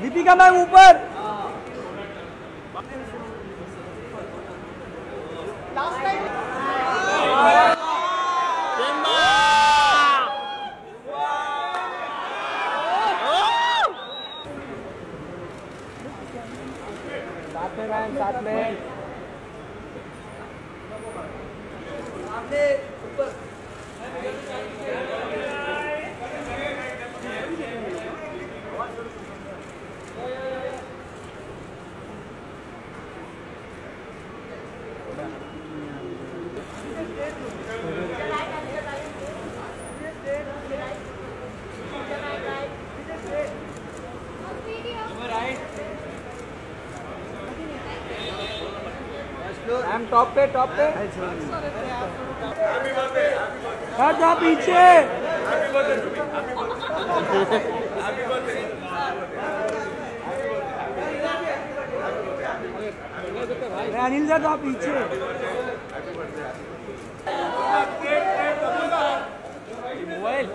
Deepika ma'am ऊपर last time साथ में आपने ऊपर टॉप पे टॉप पे हट जा पीछे अनिल जा तो पीछे मोबाइल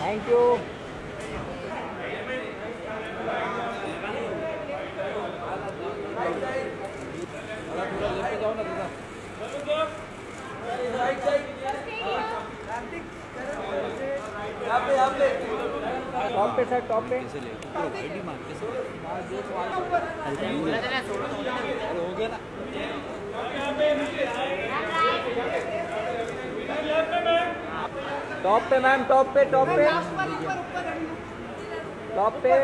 थैंक यू टॉप पे सर टॉप पे हो गया ना टॉप पे मैम टॉप पे टॉप पे